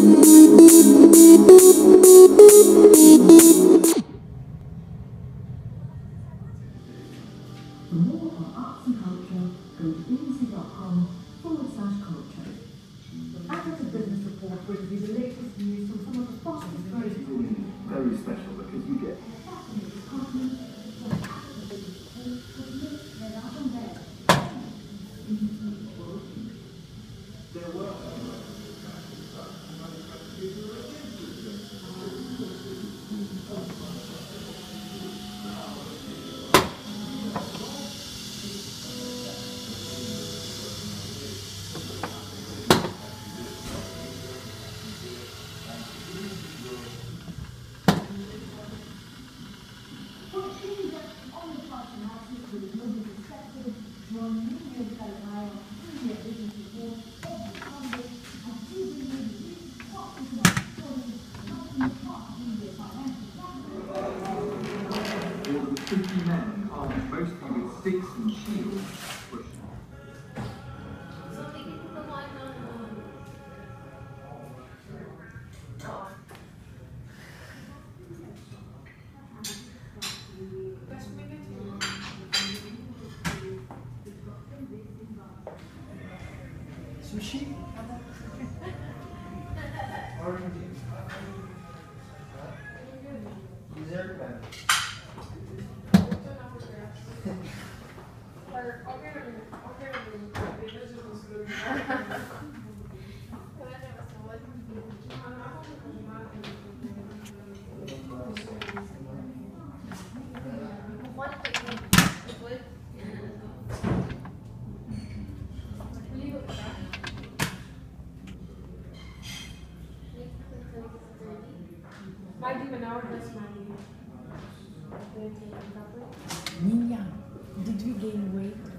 More on arts and culture, go to bbc.com/culture. The Atlas of Business Report will give you the latest news from some of the bottom. Very special because you get sticks and shields. Sushi? Orange. Dessert bag. Nina, did you gain weight?